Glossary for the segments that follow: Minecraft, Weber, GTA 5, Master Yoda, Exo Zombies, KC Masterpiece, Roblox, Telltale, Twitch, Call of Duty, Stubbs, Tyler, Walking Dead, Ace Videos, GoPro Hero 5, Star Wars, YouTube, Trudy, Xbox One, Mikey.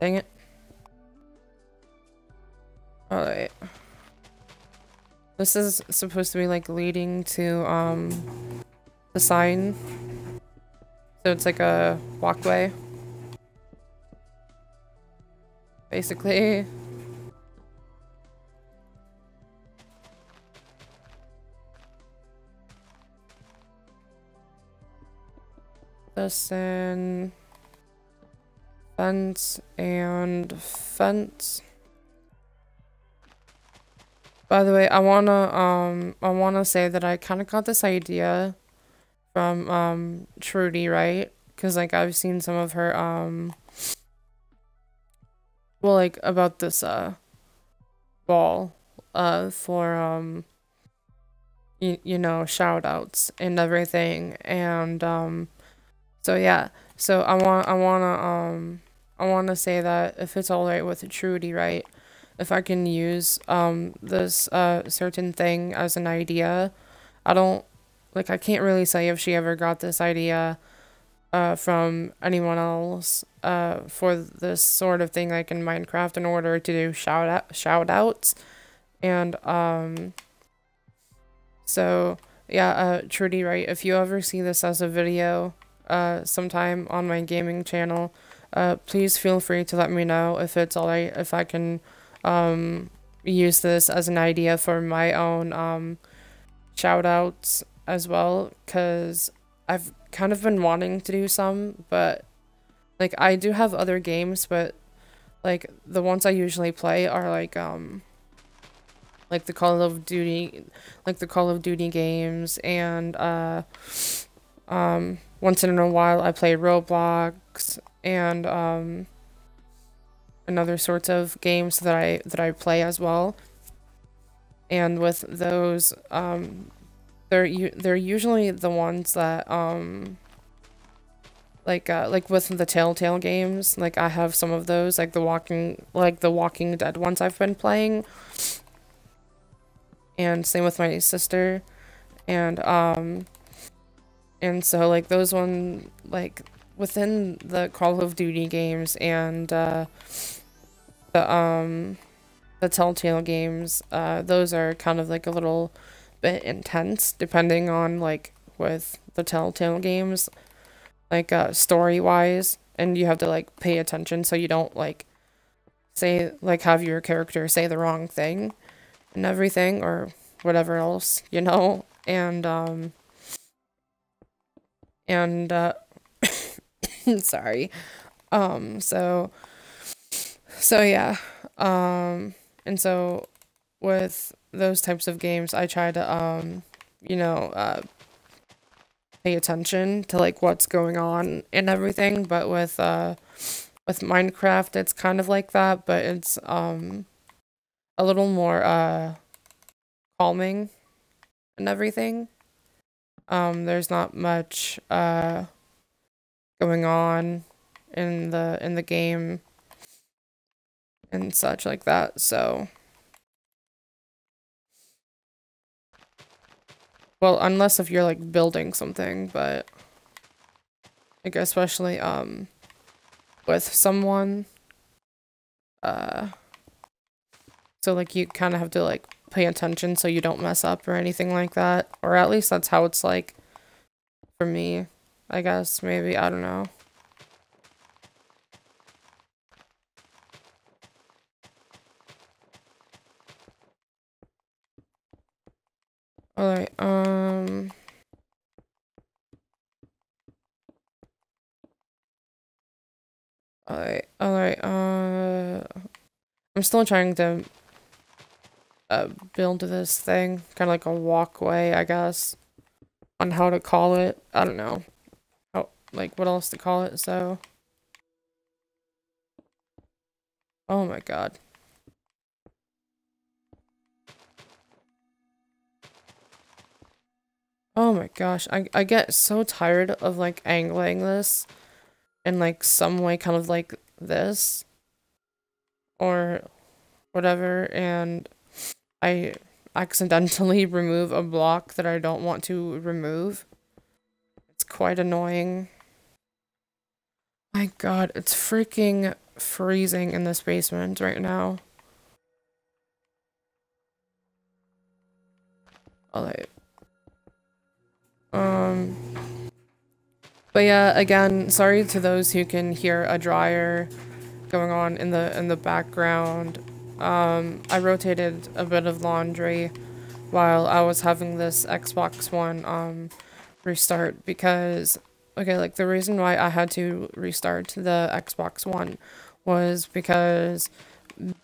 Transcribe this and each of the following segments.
Dang it. Alright. This is supposed to be like leading to the sign. So it's like a walkway. Basically. Listen. Fence and fence. By the way, I wanna say that I kind of got this idea from Trudy, right? Because like I've seen some of her well, like about this ball for you know, shout outs and everything, and so yeah. So I wanna say that if it's all right with Trudy, right? If I can use this certain thing as an idea. I don't, like, I can't really say if she ever got this idea from anyone else for this sort of thing, like in Minecraft, in order to do shout outs. And so yeah, Trudy, right, if you ever see this as a video sometime on my gaming channel, please feel free to let me know if it's alright, if I can use this as an idea for my own shout outs as well, because I've kind of been wanting to do some, but like I do have other games, but like the ones I usually play are like the Call of Duty, like the Call of Duty games, and once in a while I play Roblox and other sorts of games that I play as well. And with those, they're usually the ones that like with the Telltale games, like I have some of those, like the Walking Dead ones I've been playing, and same with my sister, and so like those one, like within the Call of Duty games and the Telltale games, those are kind of like a little bit intense, depending on, like with the Telltale games, like story wise, and you have to like pay attention so you don't like say, like have your character say the wrong thing and everything or whatever else, you know. And sorry, so yeah, and so with those types of games, I try to, you know, pay attention to like what's going on and everything. But with Minecraft, it's kind of like that, but it's a little more calming and everything. There's not much going on in the game and such like that. So, well, unless if you're like building something, but like especially with someone, so like you kind of have to like pay attention so you don't mess up or anything like that, or at least that's how it's like for me, I guess. Maybe, I don't know. Alright, I'm still trying to build this thing, kind of like a walkway, I guess, on how to call it. I don't know. Like what else to call it. So, oh my god, oh my gosh, I get so tired of like angling this in like some way, kind of like this or whatever, and I accidentally remove a block that I don't want to remove. It's quite annoying. My god, it's freaking freezing in this basement right now. Alright. But yeah, again, sorry to those who can hear a dryer going on in the background. I rotated a bit of laundry while I was having this Xbox One restart because, okay, like the reason why I had to restart the Xbox One was because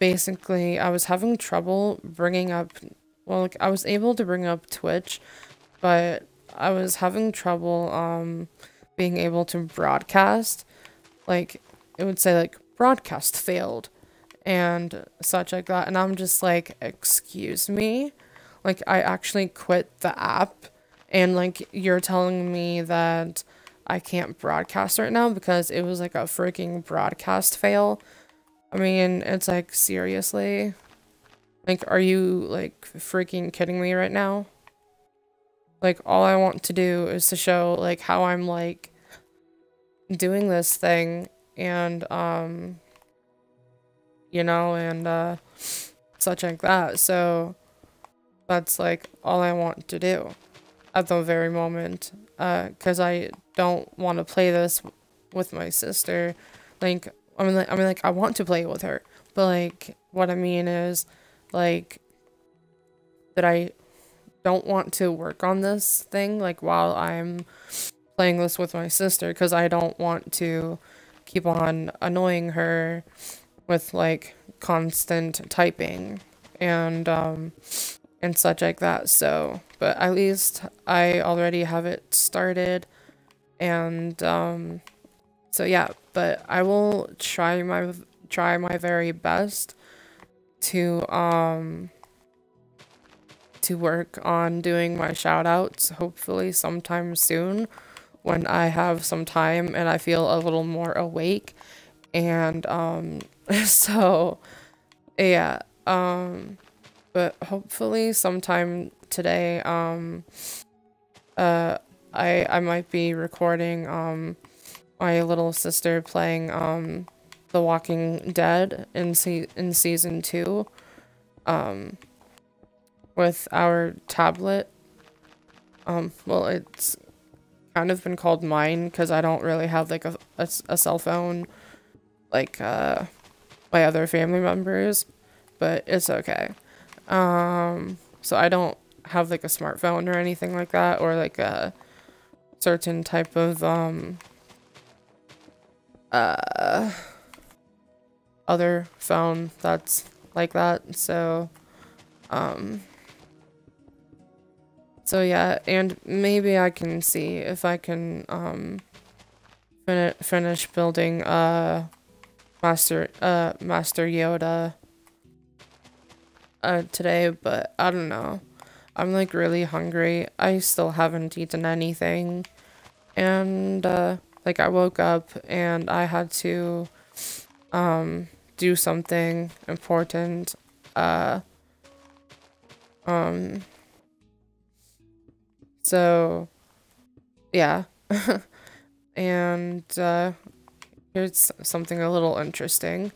basically I was having trouble bringing up, well, like, I was able to bring up Twitch, but I was having trouble being able to broadcast. Like, it would say like broadcast failed and such like that, and I'm just like, excuse me, like I actually quit the app and like you're telling me that I can't broadcast right now because it was like a freaking broadcast fail. I mean, it's like, seriously, like, are you like freaking kidding me right now? Like, all I want to do is to show like how I'm like doing this thing and you know, and such like that. So that's like all I want to do at the very moment, because I don't want to play this with my sister. Like, I mean, like I want to play with her, but like what I mean is like that I don't want to work on this thing like while I'm playing this with my sister, because I don't want to keep on annoying her with like constant typing and such like that. So, but at least I already have it started, and so yeah, but I will try my very best to work on doing my shout outs hopefully sometime soon when I have some time and I feel a little more awake. And so yeah, but hopefully sometime today I might be recording my little sister playing The Walking Dead in season 2 with our tablet. Well, it's kind of been called mine because I don't really have like a cell phone like my other family members, but it's okay. So I don't have like a smartphone or anything like that, or like a certain type of other phone that's like that. So so yeah, and maybe I can see if I can finish building Master Yoda today, but I don't know. I'm like really hungry. I still haven't eaten anything, and like I woke up and I had to do something important. So yeah. And here's something a little interesting.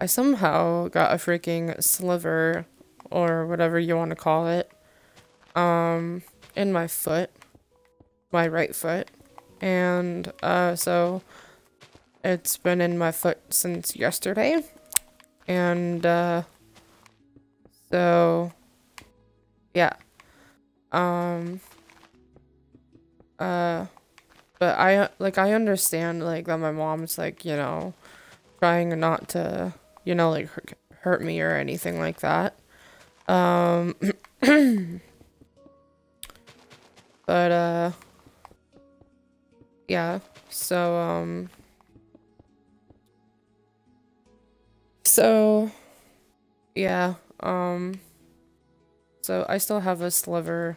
I somehow got a freaking sliver, or whatever you want to call it, in my foot, my right foot, and so it's been in my foot since yesterday, and so yeah, but I understand like that my mom's like, you know, trying not to, you know, like hurt me or anything like that. But yeah, so so yeah, so I still have a sliver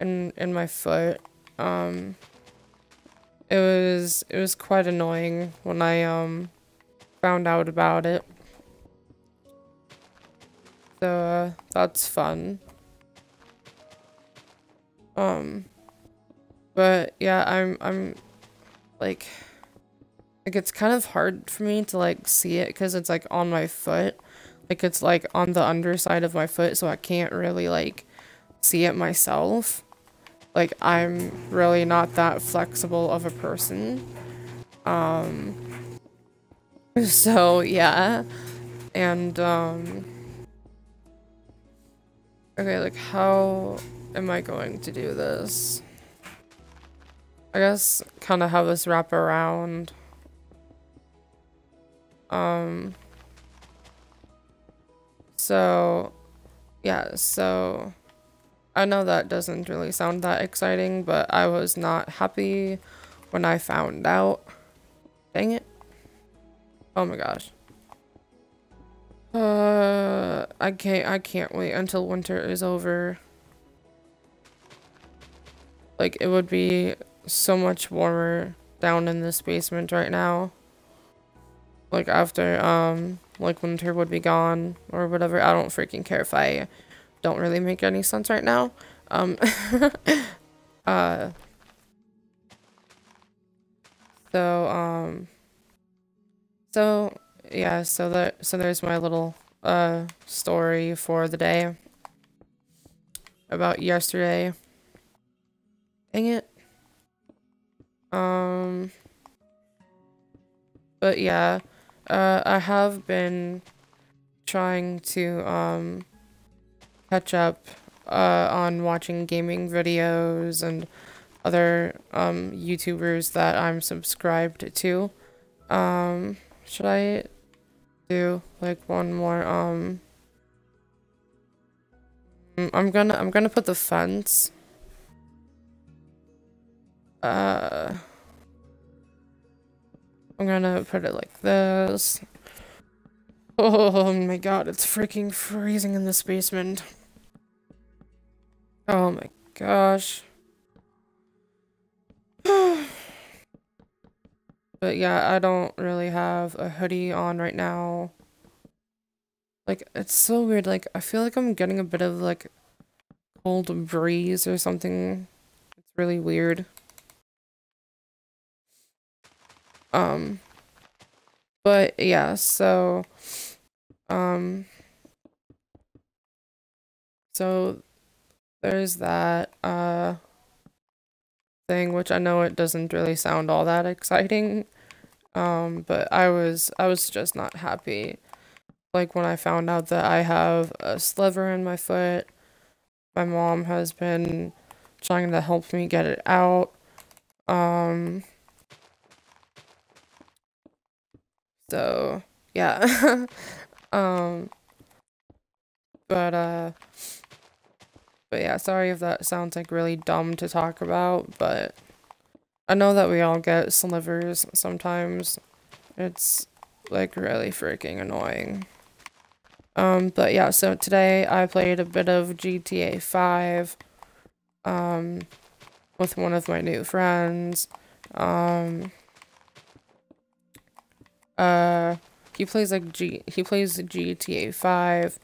in my foot. It was quite annoying when I found out about it. So that's fun. But yeah, I'm like Like, it's kind of hard for me to, like, see it because it's, like, on my foot. Like, it's, like, on the underside of my foot, so I can't really, like, see it myself. Like, I'm really not that flexible of a person. So, yeah. And, okay, like, how am I going to do this? I guess kind of have this wrap around. So, yeah, so I know that doesn't really sound that exciting, but I was not happy when I found out. Dang it. Oh my gosh. I can't wait until winter is over. Like, it would be so much warmer down in this basement right now. Like, after, like, winter would be gone or whatever. I don't freaking care if I don't really make any sense right now. So, yeah, so there's my little, story for the day about yesterday. Dang it. But yeah, I have been trying to, catch up, on watching gaming videos and other, YouTubers that I'm subscribed to. Should I do, like, one more, I'm gonna put the fence, I'm gonna put it like this. Oh my god, it's freaking freezing in this basement. Oh my gosh. But yeah, I don't really have a hoodie on right now. Like, it's so weird. Like, I feel like I'm getting a bit of, like, cold breeze or something. It's really weird. But yeah, so, so there's that, thing, which I know it doesn't really sound all that exciting, but I was just not happy, like, when I found out that I have a sliver in my foot. My mom has been trying to help me get it out, so, yeah, but yeah, sorry if that sounds, like, really dumb to talk about, but I know that we all get slivers sometimes. It's, like, really freaking annoying. But yeah, so today I played a bit of GTA 5, with one of my new friends. He plays, like, he plays GTA 5,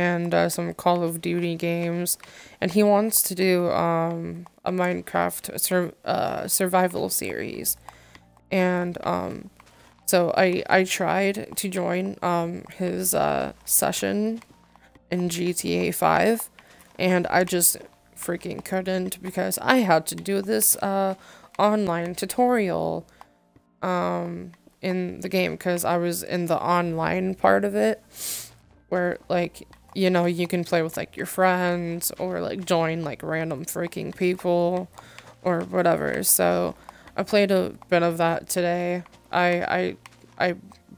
and, some Call of Duty games, and he wants to do, a Minecraft survival series, and, so I tried to join, his, session in GTA 5, and I just freaking couldn't, because I had to do this, online tutorial, in the game, because I was in the online part of it, where, like, you know, you can play with, like, your friends, or, like, join, like, random freaking people, or whatever. So I played a bit of that today. I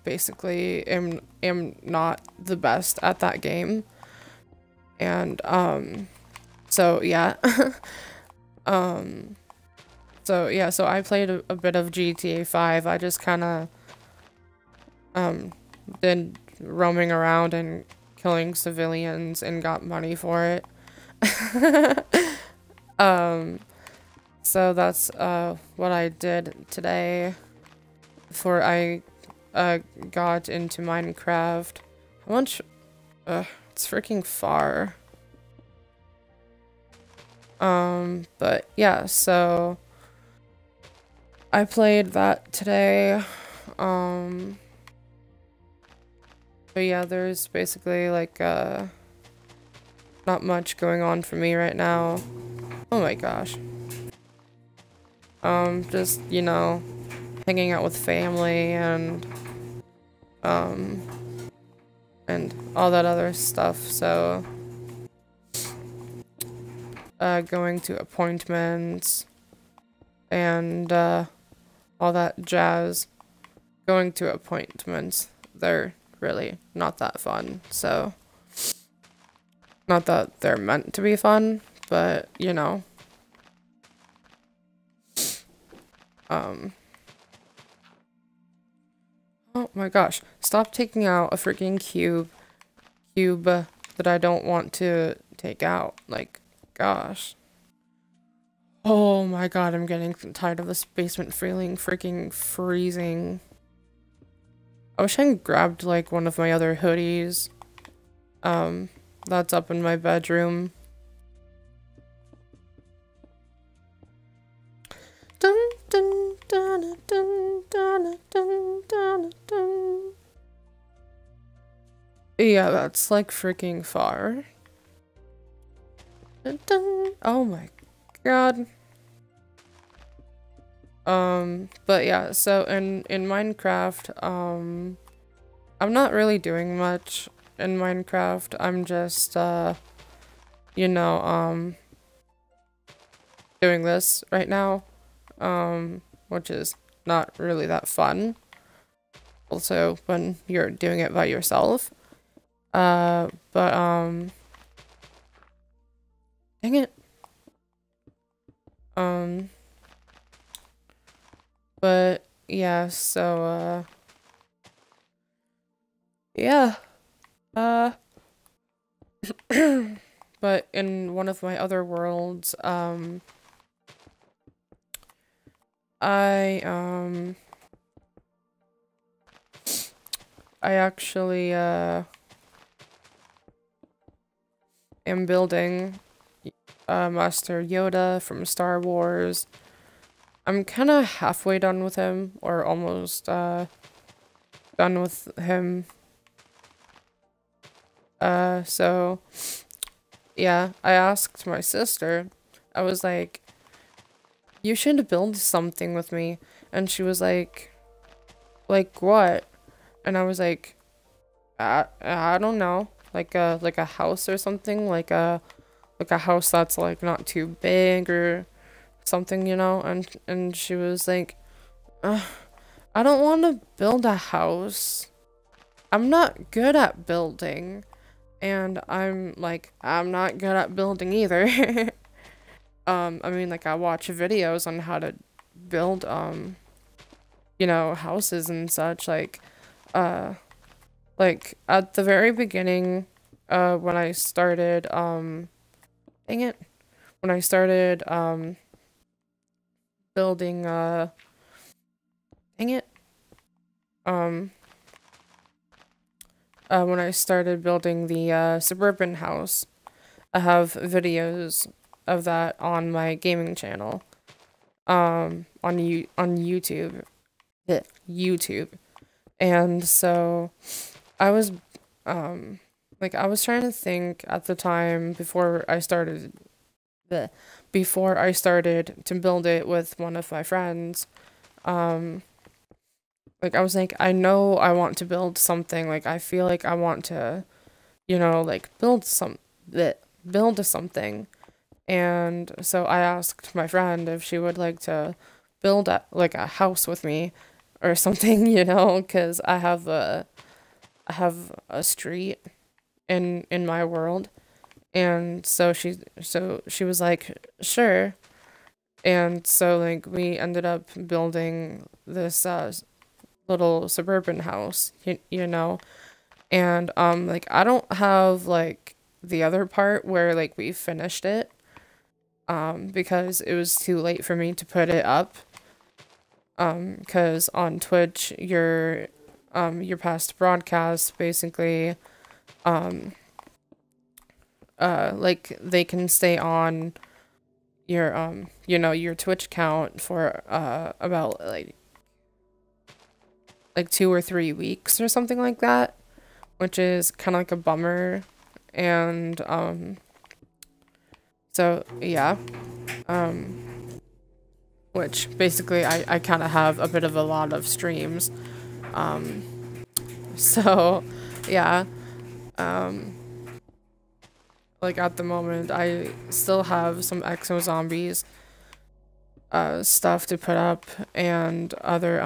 basically am not the best at that game, and, so, yeah, so, yeah, so I played a bit of GTA 5. I just kind of, been roaming around and killing civilians and got money for it. So that's, what I did today before I, got into Minecraft. How much? It's freaking far. But yeah, so I played that today. But yeah, there's basically like not much going on for me right now. Oh my gosh. Just, you know, hanging out with family and all that other stuff, so going to appointments and all that jazz. Going to appointments, they're really not that fun, so not that they're meant to be fun, but you know. Oh my gosh, stop taking out a freaking cube that I don't want to take out, like, gosh. Oh my god, I'm getting tired of this basement feeling freaking freezing. I wish I grabbed, like, one of my other hoodies, that's up in my bedroom. Dun, dun, dun, dun, dun, dun, dun, dun. Yeah, that's like freaking far. Dun, dun. Oh my god. But yeah, so in Minecraft, I'm not really doing much in Minecraft. I'm just, you know, doing this right now. Which is not really that fun. Also, when you're doing it by yourself. But, dang it. But, yeah, so, yeah. But in one of my other worlds, I actually, am building, Master Yoda from Star Wars. I'm kind of halfway done with him, or almost, done with him. So, yeah, I asked my sister, I was like, you should build something with me. And she was like what? And I was like, I don't know, like a house or something, like a house that's like not too big or something, you know. And she was like, I don't want to build a house, I'm not good at building. And I'm like, I'm not good at building either. I mean, like, I watch videos on how to build, you know, houses and such, like, at the very beginning, when I started, dang it, when I started, building, dang it, when I started building the, suburban house, I have videos of that on my gaming channel, on YouTube, and so I was, like, I was trying to think at the time before I started to build it with one of my friends, like, I was like, I know I want to build something, like, I feel like I want to, you know, like, build something. And so I asked my friend if she would like to build a house with me or something, you know, because I have a street in my world. And so she was like, sure. And so, like, we ended up building this little suburban house, you know. And like, I don't have like the other part where like we finished it, because it was too late for me to put it up, because on Twitch, your past broadcasts, basically, like, they can stay on, your you know, your Twitch account for about like 2 or 3 weeks or something like that, which is kind of like a bummer. And so yeah, which basically I kind of have a bit of a lot of streams, so yeah, like at the moment I still have some Exo Zombies stuff to put up, and other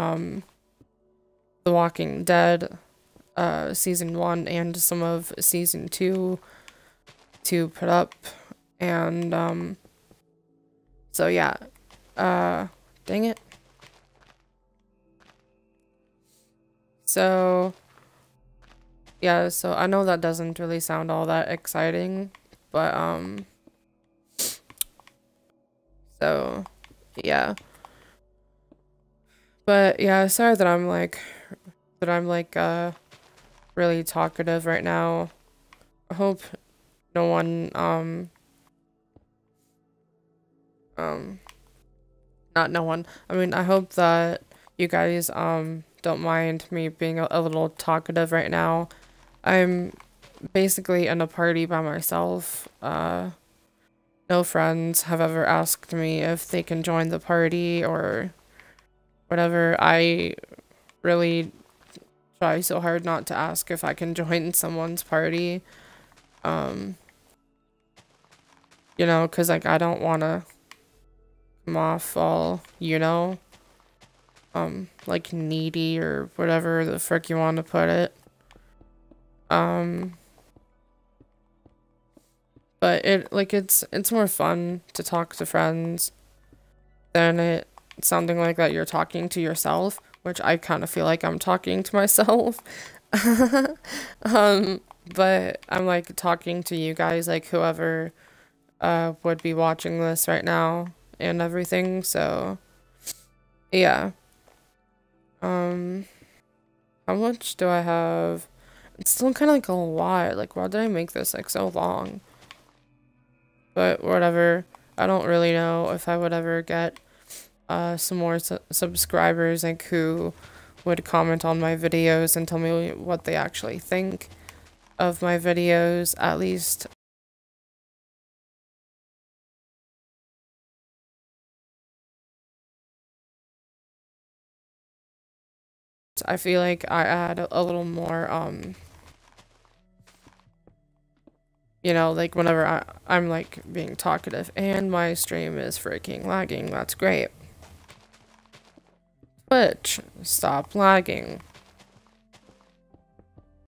The Walking Dead season 1 and some of season 2 to put up. And so yeah, dang it. So yeah, so I know that doesn't really sound all that exciting, but so yeah. But yeah, sorry that I'm really talkative right now. I hope no one not no one, I mean, I hope that you guys don't mind me being a little talkative right now. I'm basically in a party by myself. No friends have ever asked me if they can join the party or whatever. I really try so hard not to ask if I can join someone's party. You know, because like I don't want to come off all, you know, like needy or whatever the frick you want to put it. But it, like, it's more fun to talk to friends than it sounding like that you're talking to yourself, which I kind of feel like I'm talking to myself. But I'm like talking to you guys, like whoever would be watching this right now and everything. So yeah. How much do I have? It's still kind of like a lot. Like, why did I make this like so long? But whatever. I don't really know if I would ever get some more subscribers, like who would comment on my videos and tell me what they actually think of my videos, at least. I feel like I add a little more, you know, like whenever I'm like being talkative. And my stream is freaking lagging. That's great. Twitch, stop lagging.